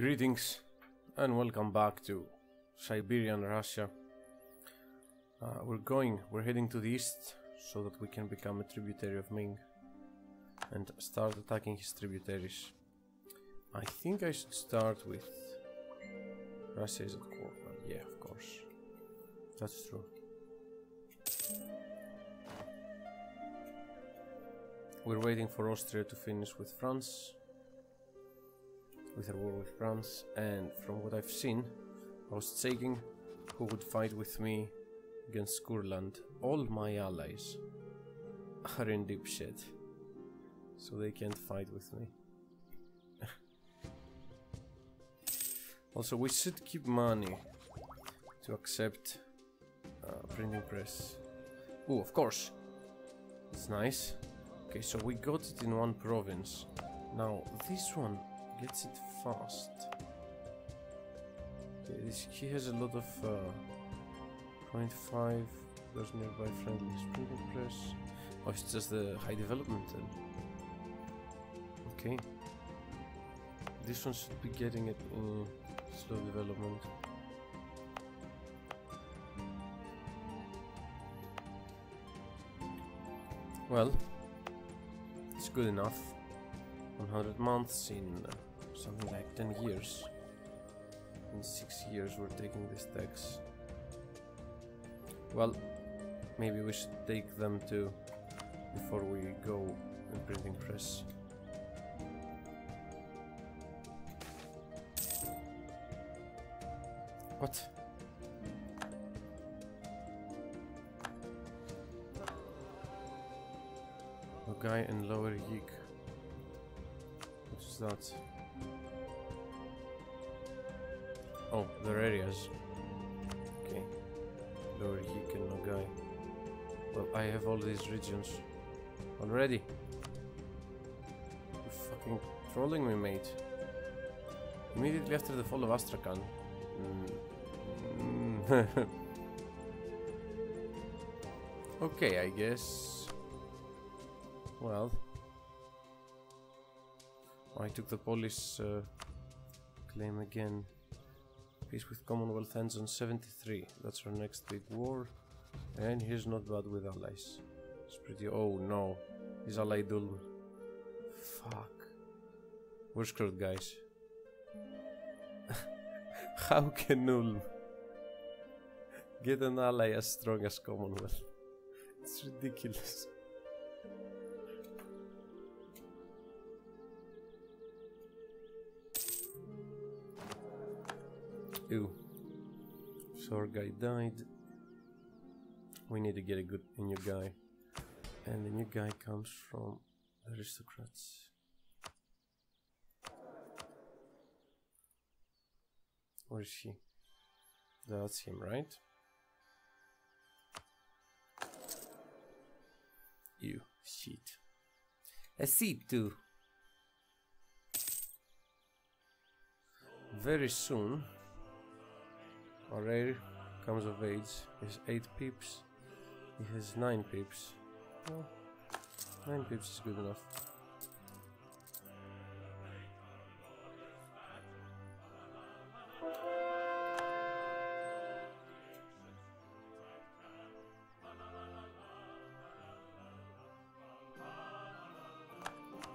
Greetings and welcome back to Siberian Russia. We're heading to the east so that we can become a tributary of Ming and start attacking his tributaries. I think I should start with Russia is at Courland. Yeah, of course. That's true. We're waiting for Austria to finish with France, with her war with France, and from what I've seen, I was thinking who would fight with me against Courland. All my allies are in deep shit, so they can't fight with me. Also, we should keep money to accept printing press. Oh, of course, it's nice. Okay, so we got it in one province. Now this one gets it fast. Okay, he has a lot of 0.5. There's nearby friendly printing press. Oh, it's just the high development then. Okay. This one should be getting it in slow development. Well, it's good enough. 100 months in something like 10 years. In 6 years we're taking this tax. Well, maybe we should take them too before we go in printing press. What? Guy and lower Yik. What is that? Oh, their areas. Okay. Lower Yik and Nogai. Well, I have all these regions already. You're fucking trolling me, mate. Immediately after the fall of Astrakhan. Okay, I guess. Well, I took the Polish claim again. Peace with Commonwealth ends on 73. That's our next big war. And he's not bad with allies. It's pretty. Oh no, he's allied Ulm. Fuck. We're screwed, guys. How can Ulm get an ally as strong as Commonwealth? It's ridiculous. Ew. So our guy died. We need to get a new guy. And the new guy comes from the aristocrats. Where is he? That's him, right? You shit. A seat too. Very soon our heir comes of age. He has 8 pips. He has 9 pips. Well, 9 pips is good enough.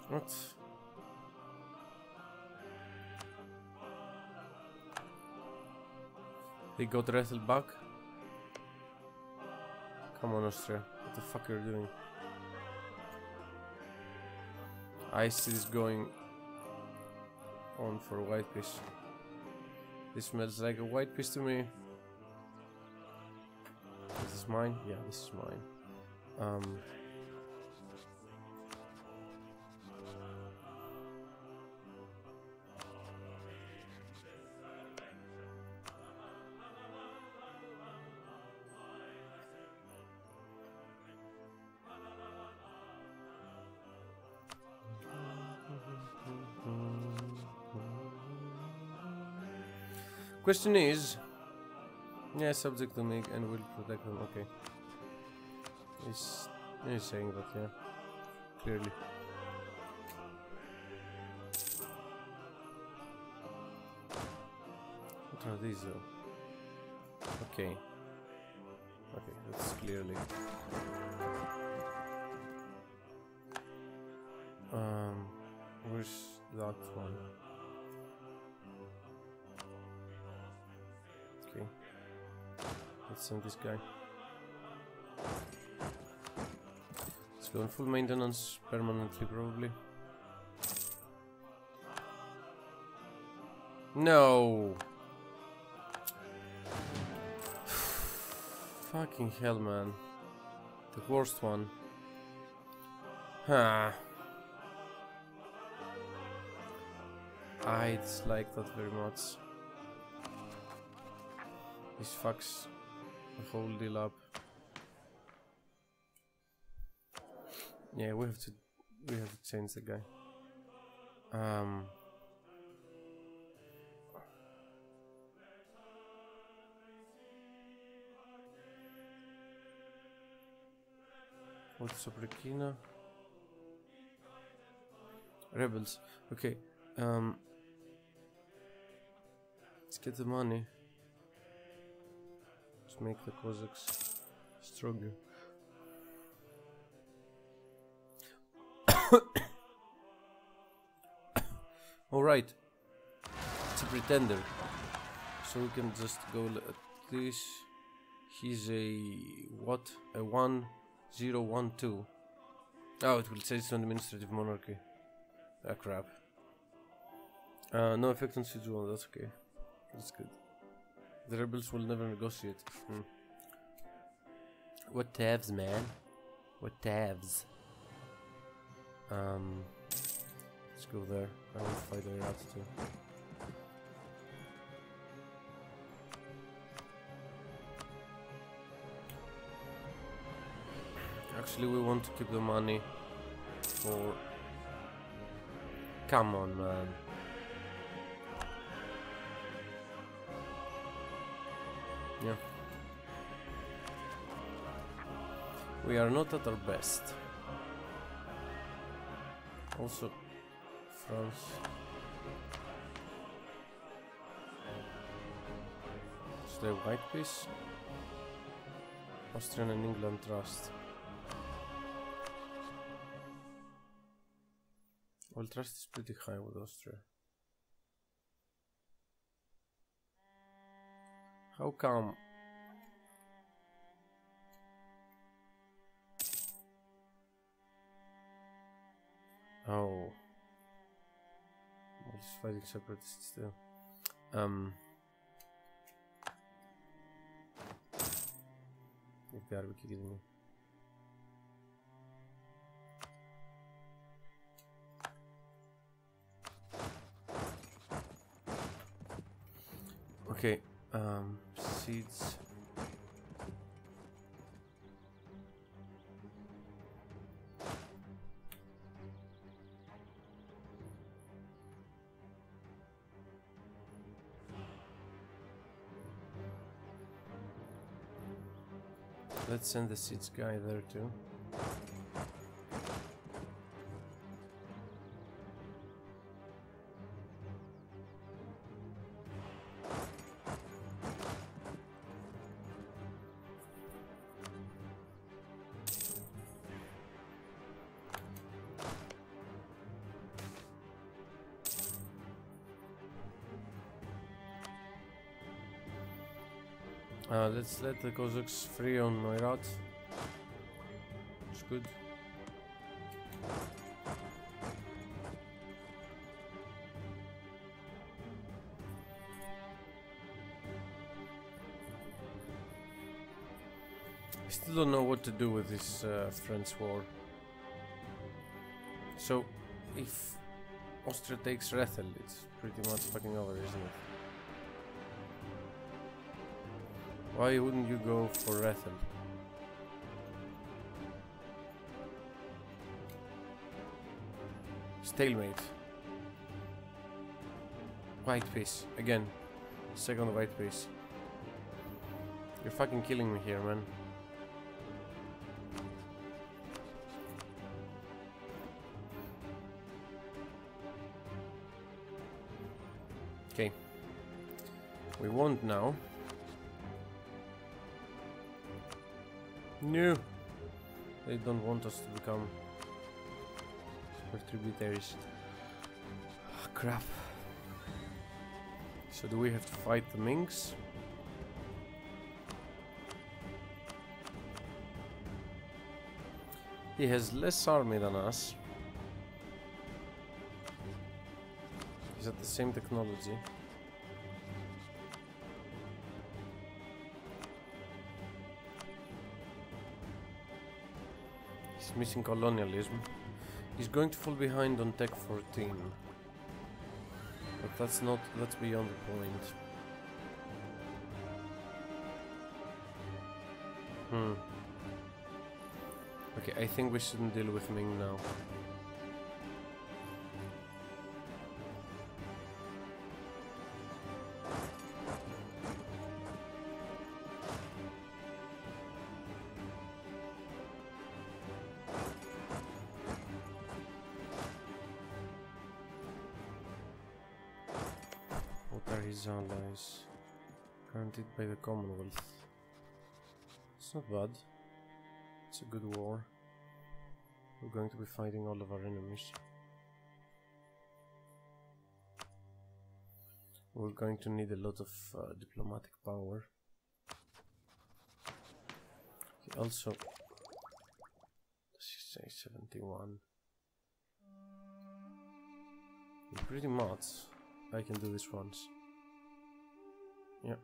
What? They got wrestled back? Come on, Austria. What the fuck are you doing? I see this going on for a white piece. This smells like a white piece to me. This is mine? Yeah, this is mine. Question is, yeah, subject to Ming and will protect them. Okay, he's saying that, yeah, clearly. Oh, these are... Okay. Okay, that's clearly... where's that one? Okay. Let's send this guy. Let's go on full maintenance permanently, probably. No! Fucking hell, man. The worst one. Huh. I dislike that very much. This fucks the whole deal up. Yeah, we have to change the guy. What's up, Rekina? Rebels. Okay. Let's get the money. Let's make the Cossacks stronger. Alright. It's a pretender. So we can just go like this. He's a... what? A 1012. Oh, it will change to an administrative monarchy. Ah, crap. No effect on C1, that's okay. That's good. The rebels will never negotiate. What tabs, man? What tabs? Let's go there. I want to fight their attitude. Actually, we want to keep the money for... Come on, man. Yeah. We are not at our best. Also, France. Is there white peace? Austrian and England trust. Well, trust is pretty high with Austria. How come? Oh. We're just fighting separatists still. You gotta be kidding me. Okay, seeds. Let's send the seeds guy there too. Let's let the Cossacks free on Noirat. It's good. I still don't know what to do with this French war. So, if Austria takes Rethel, it's pretty much fucking over, isn't it? Why wouldn't you go for Rethel? Stalemate. White piece. Again. Second white piece. You're fucking killing me here, man. Okay. We won't now. No. They don't want us to become super tributaries. Oh, crap. So do we have to fight the Minks? He has less army than us. He's at the same technology. He's missing colonialism. He's going to fall behind on Tech 14. But that's beyond the point. Okay, I think we shouldn't deal with Ming now. What are his allies? Guaranteed by the Commonwealth. It's not bad. It's a good war. We're going to be fighting all of our enemies. We're going to need a lot of diplomatic power. Okay, also, let's say 71. And pretty much, I can do this once. Yeah.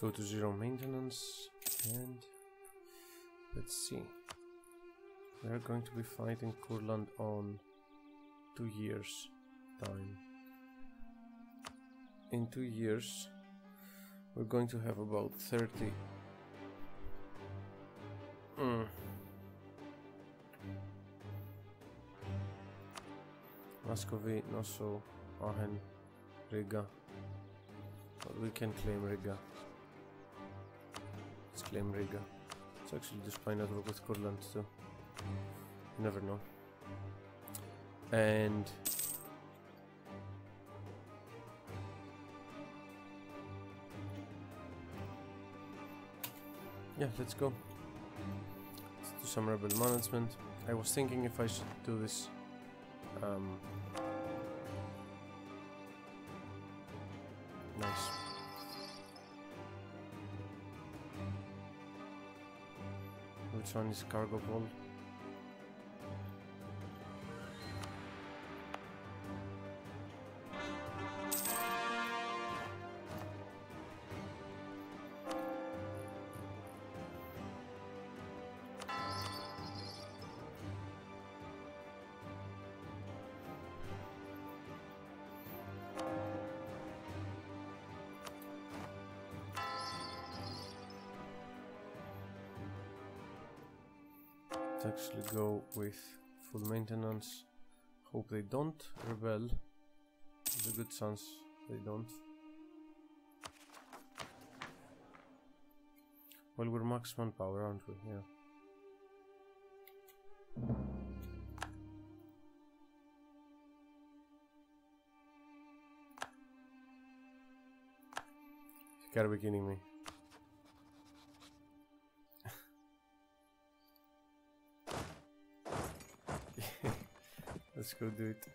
Go to zero maintenance and let's see. They're going to be fighting Courland on 2 years time. In 2 years we're going to have about 30. Muscovy, Nosso, Aachen, Riga. But we can claim Riga. Claim Riga. Let's actually just find out with Courland too. You never know. And yeah, let's go. Let's do some rebel management. I was thinking if I should do this. Nice. Which one is cargo hold? Actually go with full maintenance. Hope they don't rebel. There's a good chance they don't. Well, we're max manpower, aren't we? Yeah. You gotta be kidding me. Let's go do it.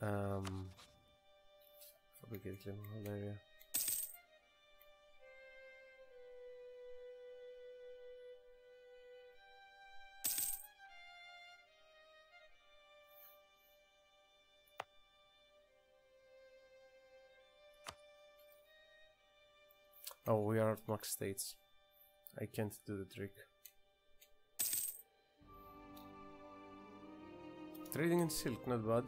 Probably get a claim on the whole area. Oh, we are at max states. I can't do the trick. Trading in silk, not bad.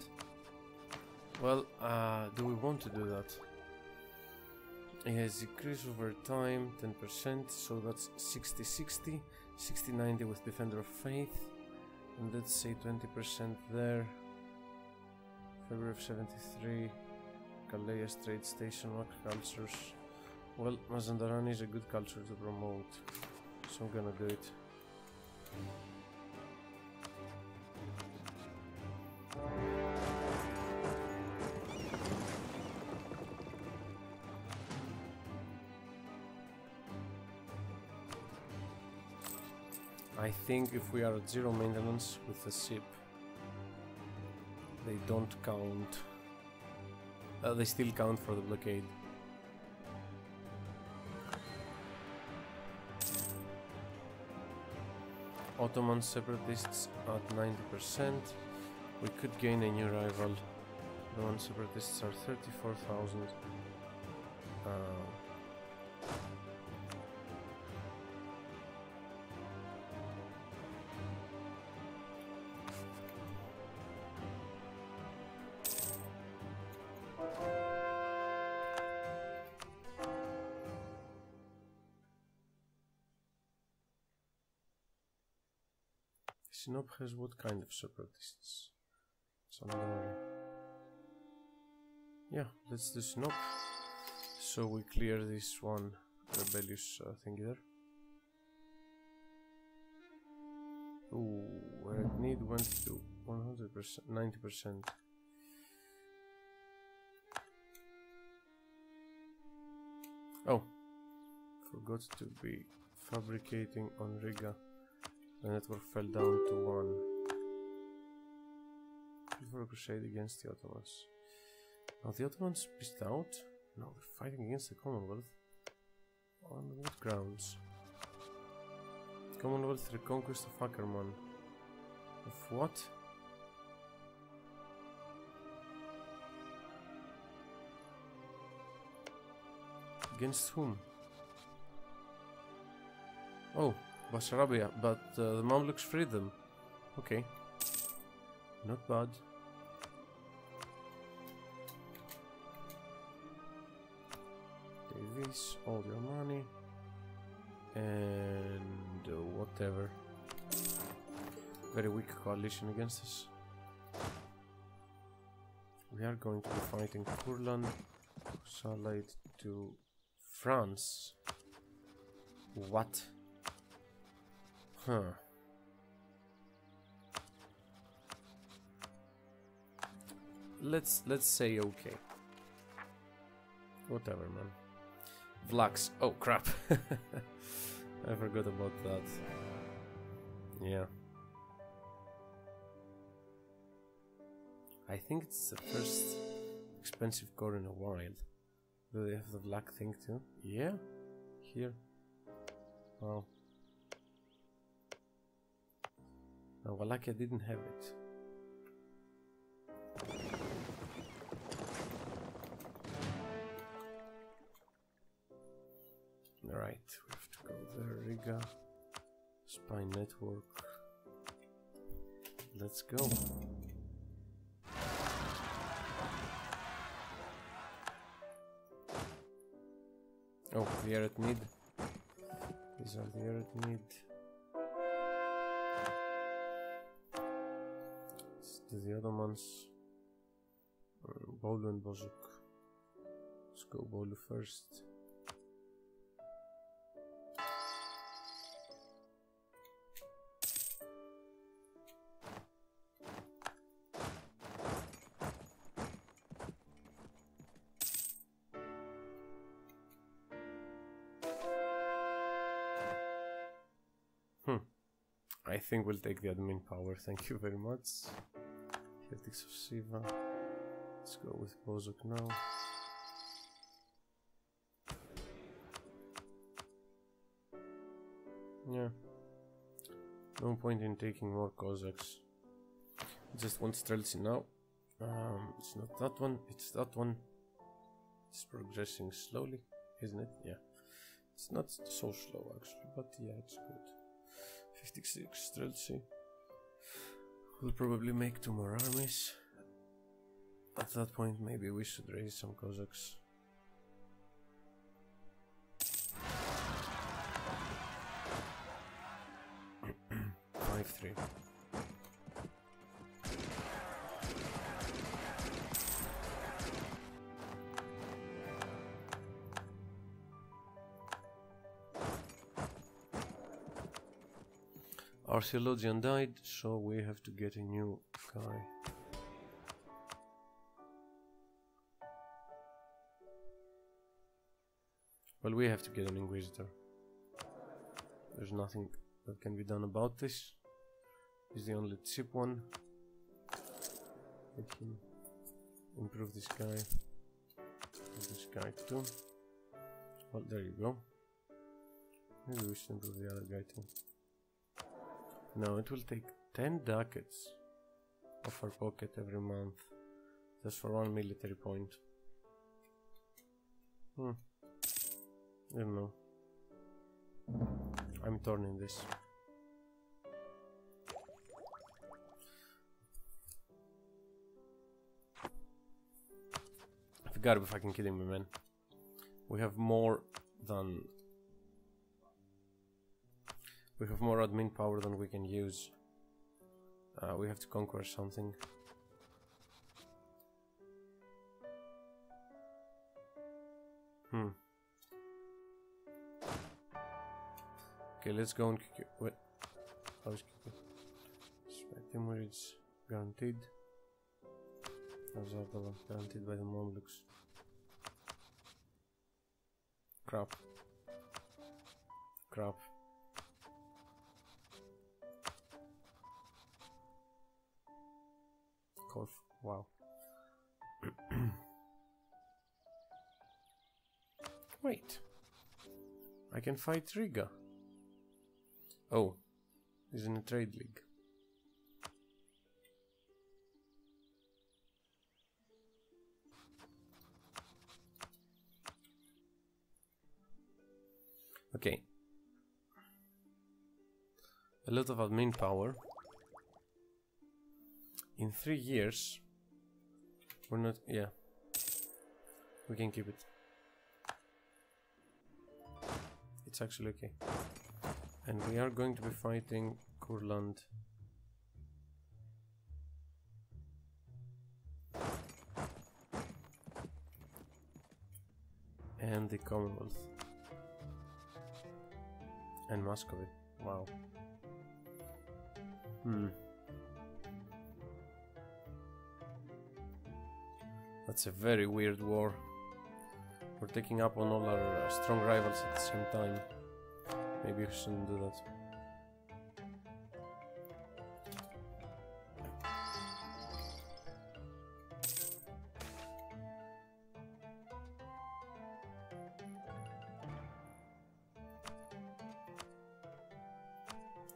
Well, do we want to do that? It has increased over time 10%, so that's 60-60, 60-90 with Defender of Faith, and let's say 20% there. February of 73, Calais, trade station, what cultures? Well, Mazandarani is a good culture to promote, so I'm gonna do it. I think if we are at zero maintenance with the ship, they don't count. They still count for the blockade. Ottoman separatists at 90%. We could gain a new rival. Ottoman separatists are 34,000. Has what kind of separatists? Somebody. Yeah, let's do Sinop. So we clear this one rebellious thing there. Ooh, red need went to 100%, 90%. Oh, forgot to be fabricating on Riga. The network fell down to 1. Before a crusade against the Ottomans. Are the Ottomans pissed out? No, they're fighting against the Commonwealth. On what grounds? Commonwealth reconquest of Ackerman. Of what? Against whom? Oh. Basarabia, but the Mamluks freed them. Okay. Not bad. Take this, all your money. And whatever. Very weak coalition against us. We are going to be fighting Courland, allied to France. What? Huh. Let's say okay. Whatever, man. Vlax. Oh crap. I forgot about that. Yeah. I think it's the first expensive core in a while. Do they have the black thing too? Yeah. Here. Oh. Now, Wallachia didn't have it. Alright, we have to go there, Riga. Spy network. Let's go. Oh, we are at need. These are the at need. The Ottomans, Bolu and Bozuk. Let's go Bolu first. I think we'll take the admin power, thank you very much. Of Siva. Let's go with Bozuk now. Yeah. No point in taking more Cossacks. Just want Streltsy now. It's not that one, it's that one. It's progressing slowly, isn't it? Yeah. It's not so slow actually, but yeah, it's good. 56 Streltsy. We'll probably make 2 more armies. At that point, maybe we should raise some Cossacks. Five, 3. Our theologian died, so we have to get a new guy. Well, we have to get an inquisitor. There's nothing that can be done about this. He's the only cheap one. Let him improve this guy. And this guy too. Well, there you go. Maybe we should improve the other guy too. Now it will take 10 ducats off our pocket every month. Just for one military point. I don't know. I'm torn in this. You gotta be fucking kidding me, man. We have more than... We have more admin power than we can use. We have to conquer something. Okay, let's go and kick it. Wait. I was kicking. Smack him where it's guaranteed. Those are the ones guaranteed by the Mamluks. Crap. Crap. Corf. Wow. Wait. I can fight Riga. Oh, he's in a trade league. Okay. A lot of admin power. In 3 years, we're not... Yeah. We can keep it. It's actually okay. And we are going to be fighting Courland. And the Commonwealth. And Muscovy. Wow. That's a very weird war. We're taking up on all our strong rivals at the same time. Maybe we shouldn't do that.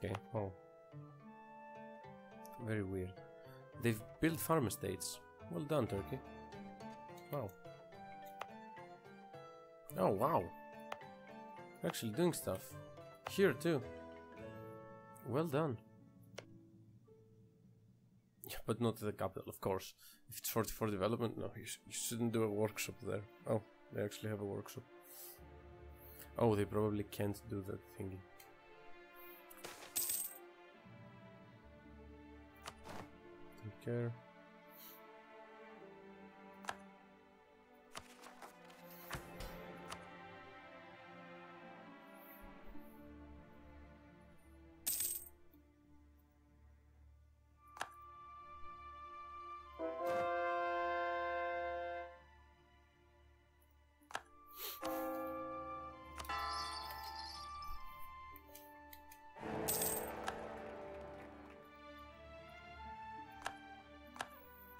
Okay, oh. Very weird. They've built farm estates. Well done, Turkey. Wow. Oh, wow. We're actually doing stuff. Here too. Well done. Yeah, but not the capital, of course. If it's 44 development, no, you shouldn't do a workshop there. Oh, they actually have a workshop. Oh, they probably can't do that thingy. Take care.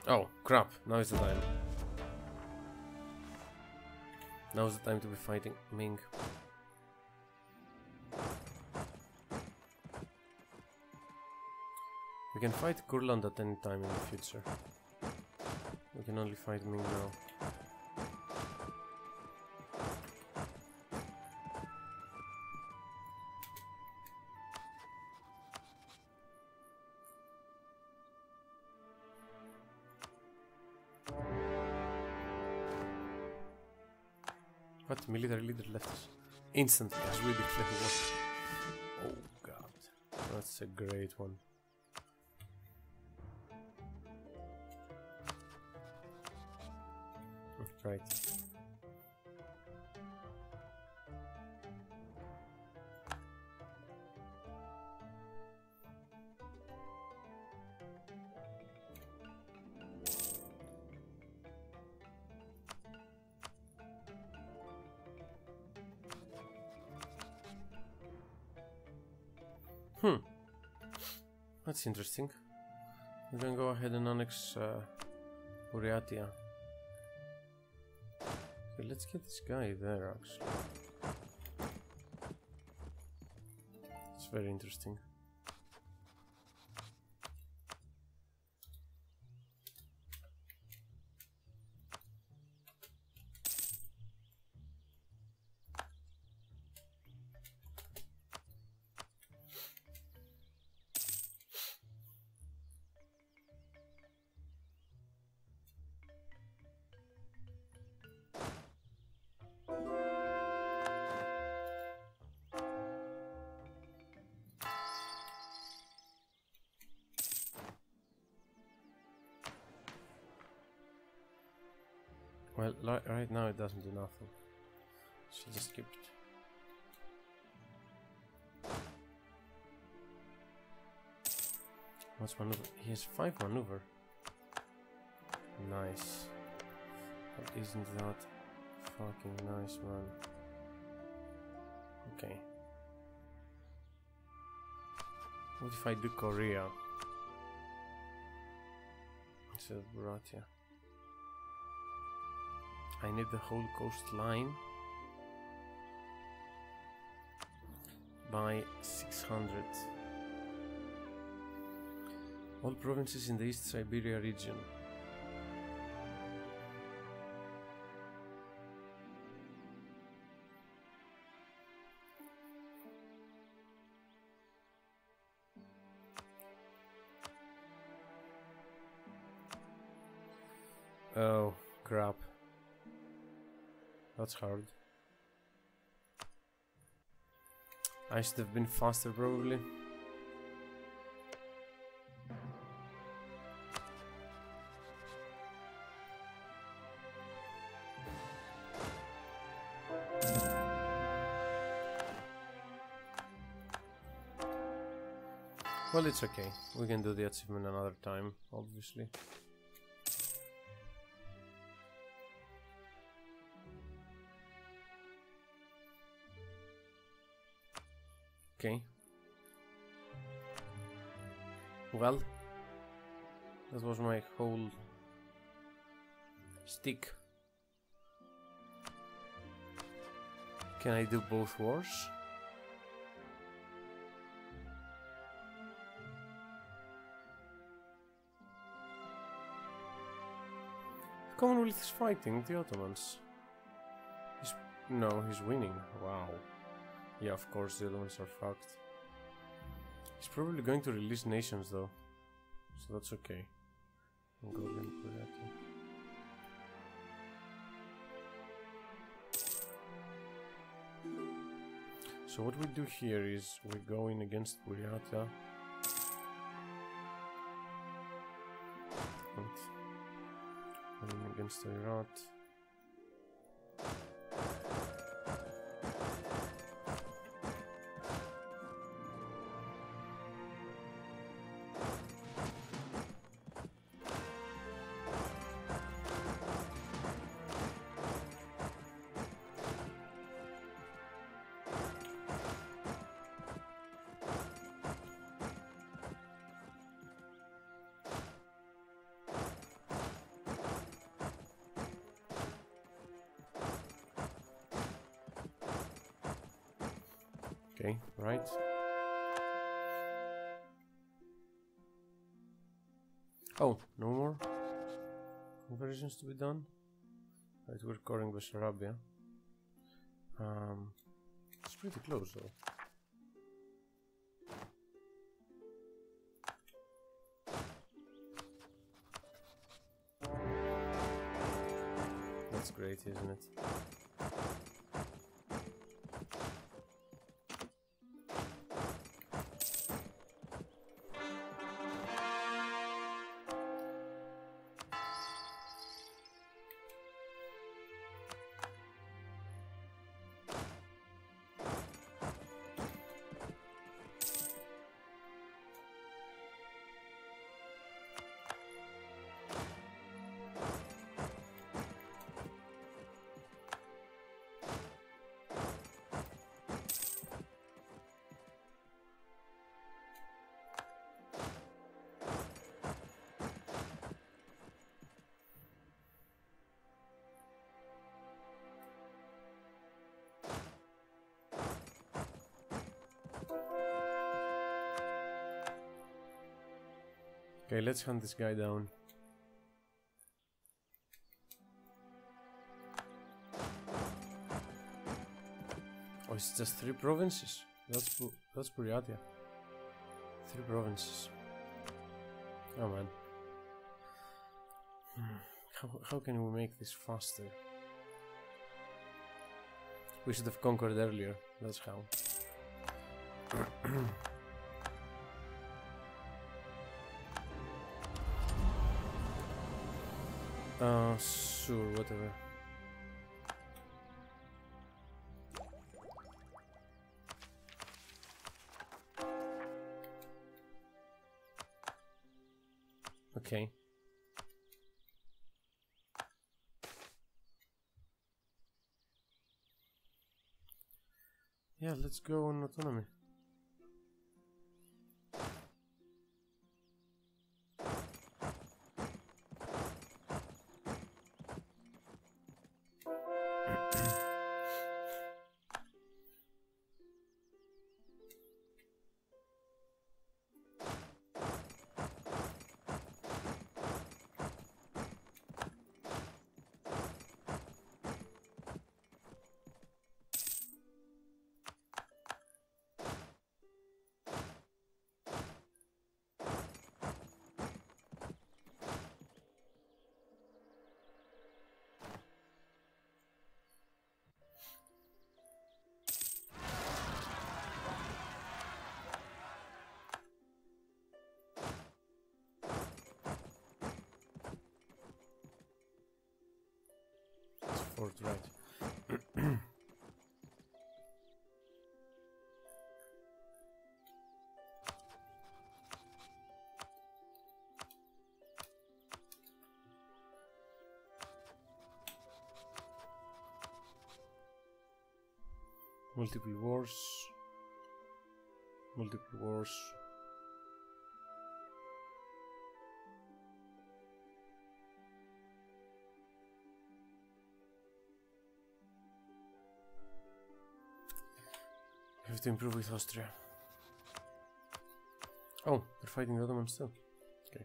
Oh, crap. Now is the time. Now is the time to be fighting Ming. We can fight Courland at any time in the future. We can only fight Ming now. Military leader left us instantly as we declare war. Oh god, that's a great one. Right. That's interesting. We're gonna go ahead and annex Buryatia. Okay, let's get this guy there, actually. It's very interesting. Well, right now it doesn't do nothing. She'll just skip it. What's maneuver? He has 5 maneuver. Nice. But isn't that fucking nice, man? Okay. What if I do Korea? It's a Buryatia. I need the whole coastline by 600. All provinces in the East Siberia region. Oh, crap. That's hard. I should have been faster, probably. Well, it's okay. We can do the achievement another time, obviously. Okay. Well, that was my whole stick. Can I do both wars? The Commonwealth is fighting the Ottomans. No, he's winning. Wow. Yeah, of course, the Ottomans are fucked. He's probably going to release nations, though. So that's okay. I'll go in for that. So what we do here is we go in against Buryatia. And in against Irat. Okay, right. Oh, no more conversions to be done. Right, we're calling Bessarabia. It's pretty close, though. That's great, isn't it? Okay, let's hunt this guy down. Oh, it's just 3 provinces. That's Buryatia. 3 provinces. Oh man. How can we make this faster? We should have conquered earlier. That's how. Sure, whatever. Okay. Yeah, let's go on autonomy. Right. Multiple wars. To improve with Austria. Oh, they're fighting the Ottomans still. Okay.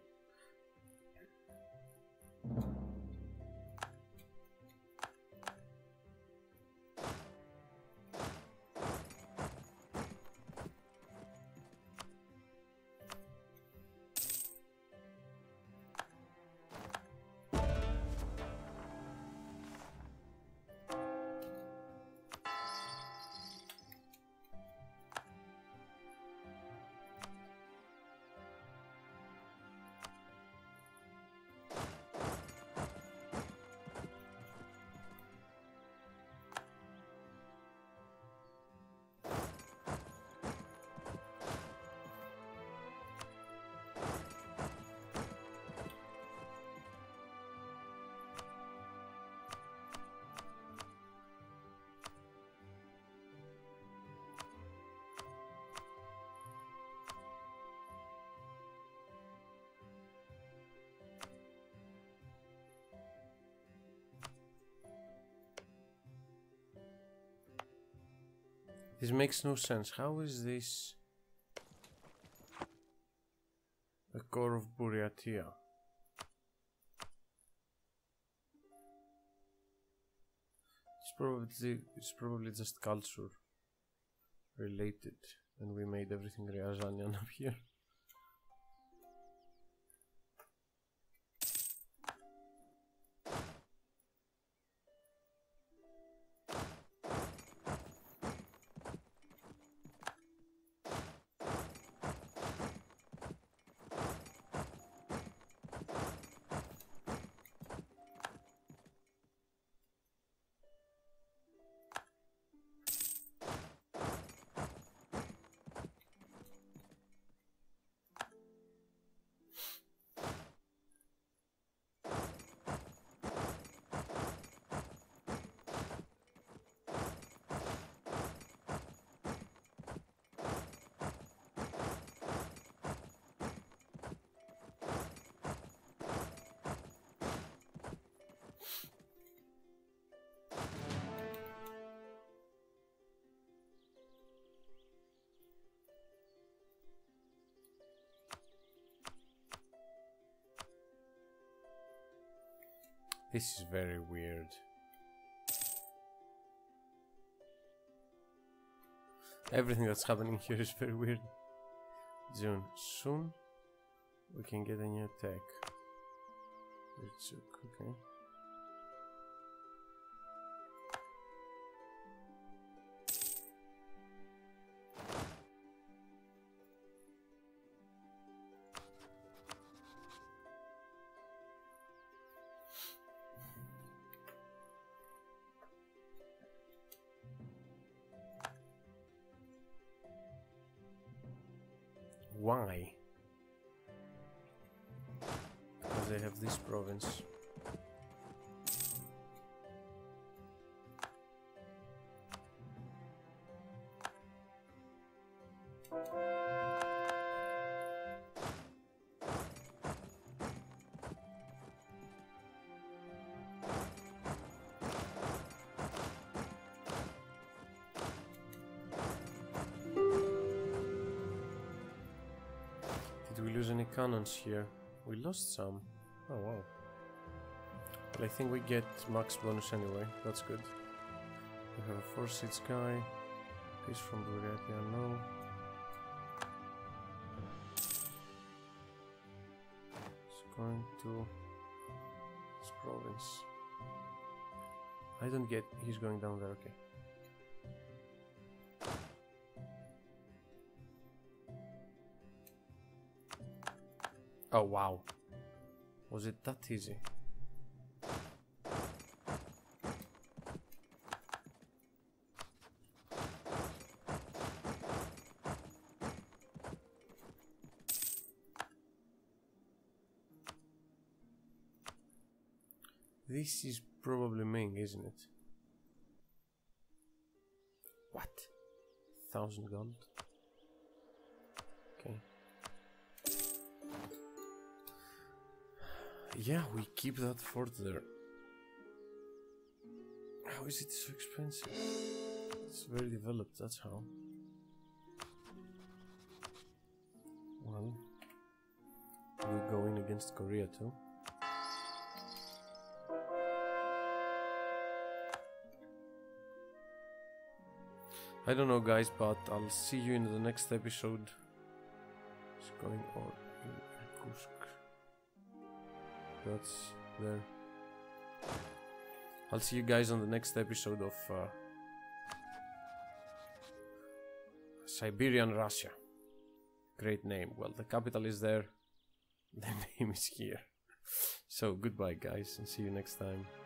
This makes no sense. How is this the core of Buryatia? It's probably just culture related, and we made everything Ryazanian up here. This is very weird. Everything that's happening here is very weird. June. Soon we can get a new attack. Bozuk, okay. Why? Because they have this province. Cannons here. We lost some. Oh wow. But I think we get max bonus anyway. That's good. We have a 4-seat sky. Peace from Buryatia, no. It's going to this province. I don't get. He's going down there. Okay. Oh wow, was it that easy? This is probably Ming, isn't it? What? 1,000 gold? Okay. Yeah, we keep that fort there. How is it so expensive? It's very developed, that's how. Well, we'll go in against Korea too. I don't know guys, but I'll see you in the next episode. It's going on in Kursk. That's there. I'll see you guys on the next episode of Siberian Russia. Great name. Well, the capital is there. The name is here. So goodbye guys, and see you next time.